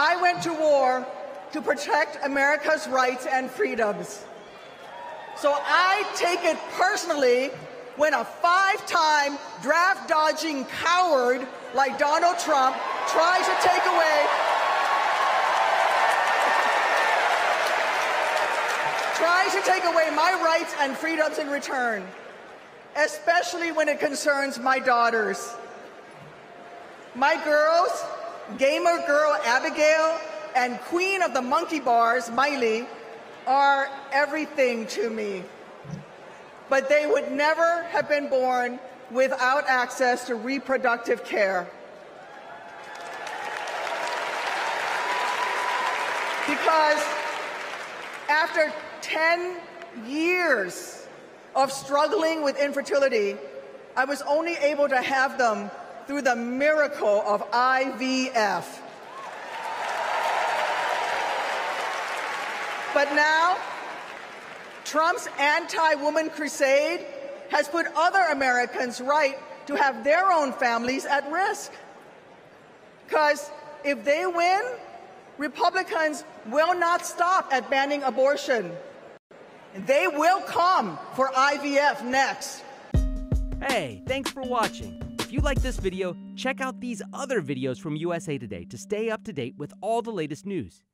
I went to war to protect America's rights and freedoms. So I take it personally when a five-time draft-dodging coward like Donald Trump tries to take away my rights and freedoms in return, especially when it concerns my daughters. My girls, gamer girl Abigail and queen of the monkey bars, Miley, are everything to me. But they would never have been born without access to reproductive care. Because after 10 years of struggling with infertility, I was only able to have them through the miracle of IVF. But now, Trump's anti-woman crusade has put other Americans' right to have their own families at risk. Because if they win, Republicans will not stop at banning abortion. They will come for IVF next. Hey, thanks for watching. If you like this video, check out these other videos from USA Today to stay up to date with all the latest news.